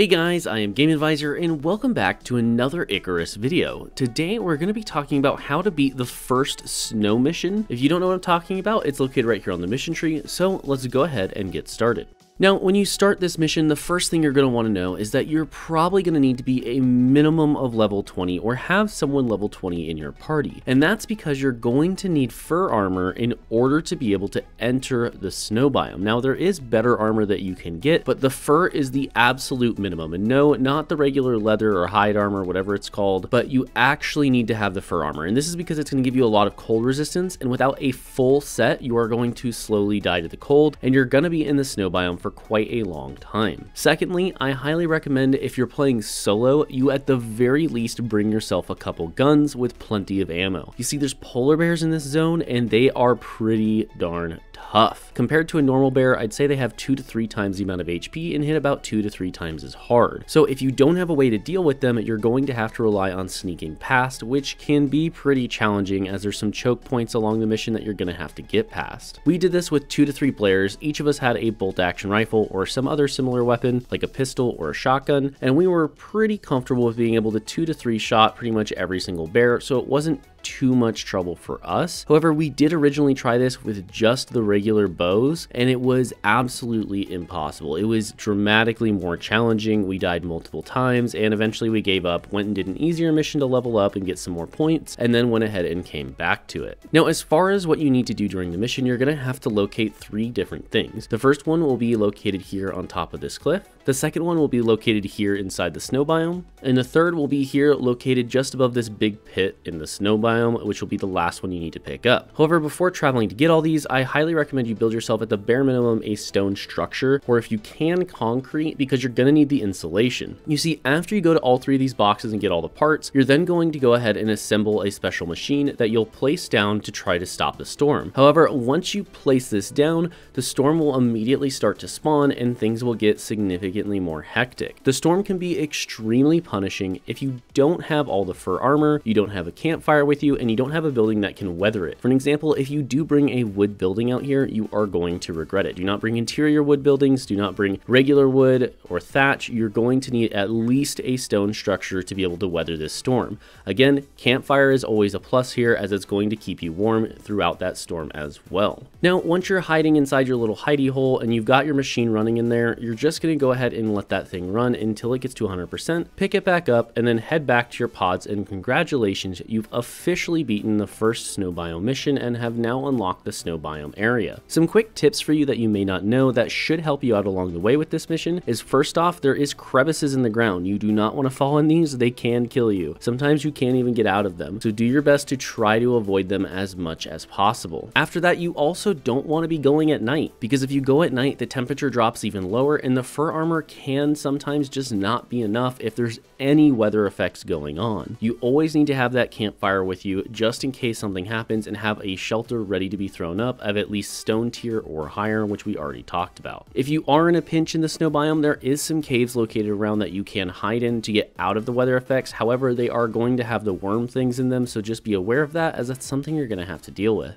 Hey guys, I am GameAdvisor and welcome back to another Icarus video. Today we're going to be talking about how to beat the first snow mission. If you don't know what I'm talking about, it's located right here on the mission tree, so let's go ahead and get started. Now, when you start this mission, the first thing you're going to want to know is that you're probably going to need to be a minimum of level 20 or have someone level 20 in your party. And that's because you're going to need fur armor in order to be able to enter the snow biome. Now, there is better armor that you can get, but the fur is the absolute minimum. And no, not the regular leather or hide armor, whatever it's called, but you actually need to have the fur armor. And this is because it's going to give you a lot of cold resistance. And without a full set, you are going to slowly die to the cold and you're going to be in the snow biome for quite a long time. Secondly, I highly recommend if you're playing solo, you at the very least bring yourself a couple guns with plenty of ammo. You see, there's polar bears in this zone and they are pretty darn tough. Compared to a normal bear, I'd say they have 2 to 3 times the amount of HP and hit about 2 to 3 times as hard. So if you don't have a way to deal with them, you're going to have to rely on sneaking past, which can be pretty challenging as there's some choke points along the mission that you're going to have to get past. We did this with 2 to 3 players. Each of us had a bolt action rifle or some other similar weapon like a pistol or a shotgun, and we were pretty comfortable with being able to 2 to 3 shot pretty much every single bear, so it wasn't too much trouble for us. However, we did originally try this with just the regular bows and it was absolutely impossible. It was dramatically more challenging. We died multiple times and eventually we gave up, went and did an easier mission to level up and get some more points, and then went ahead and came back to it. Now, as far as what you need to do during the mission, you're going to have to locate 3 different things. The first one will be located here on top of this cliff. The second one will be located here inside the snow biome. And the third will be here located just above this big pit in the snow biome, which will be the last one you need to pick up. However, before traveling to get all these, I highly recommend you build yourself at the bare minimum a stone structure, or if you can, concrete, because you're going to need the insulation. You see, after you go to all 3 of these boxes and get all the parts, you're then going to go ahead and assemble a special machine that you'll place down to try to stop the storm. However, once you place this down, the storm will immediately start to spawn and things will get significantly more hectic. The storm can be extremely punishing if you don't have all the fur armor, you don't have a campfire with you, and you don't have a building that can weather it. For an example, if you do bring a wood building out here, you are going to regret it. Do not bring interior wood buildings, do not bring regular wood or thatch. You're going to need at least a stone structure to be able to weather this storm. Again, campfire is always a plus here as it's going to keep you warm throughout that storm as well. Now, once you're hiding inside your little hidey hole and you've got your machine running in there, you're just going to go ahead and let that thing run until it gets to 100%, pick it back up, and then head back to your pods, and congratulations, you've officially beaten the first snow biome mission and have now unlocked the snow biome area. Some quick tips for you that you may not know that should help you out along the way with this mission is, first off, there is crevices in the ground. You do not want to fall in these. They can kill you. Sometimes you can't even get out of them, so do your best to try to avoid them as much as possible. After that, you also don't want to be going at night, because if you go at night, the temperature drops even lower and the fur armor can sometimes just not be enough if there's any weather effects going on. You always need to have that campfire with you just in case something happens, and have a shelter ready to be thrown up of at least stone tier or higher, which we already talked about. If you are in a pinch in the snow biome, there is some caves located around that you can hide in to get out of the weather effects. However, they are going to have the worm things in them, so just be aware of that, as that's something you're going to have to deal with.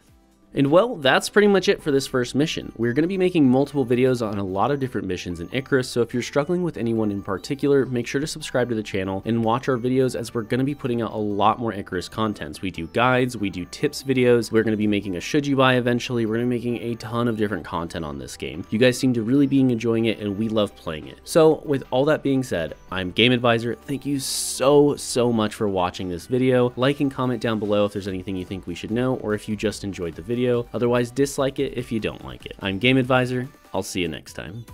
And well, that's pretty much it for this first mission. We're going to be making multiple videos on a lot of different missions in Icarus, so if you're struggling with any one in particular, make sure to subscribe to the channel and watch our videos, as we're going to be putting out a lot more Icarus contents. We do guides, we do tips videos, we're going to be making a should you buy eventually, we're going to be making a ton of different content on this game. You guys seem to really be enjoying it and we love playing it. So with all that being said, I'm GameAdvisor. Thank you so much for watching this video. Like and comment down below if there's anything you think we should know, or if you just enjoyed the video. Otherwise, dislike it if you don't like it. I'm GameAdvisor. I'll see you next time.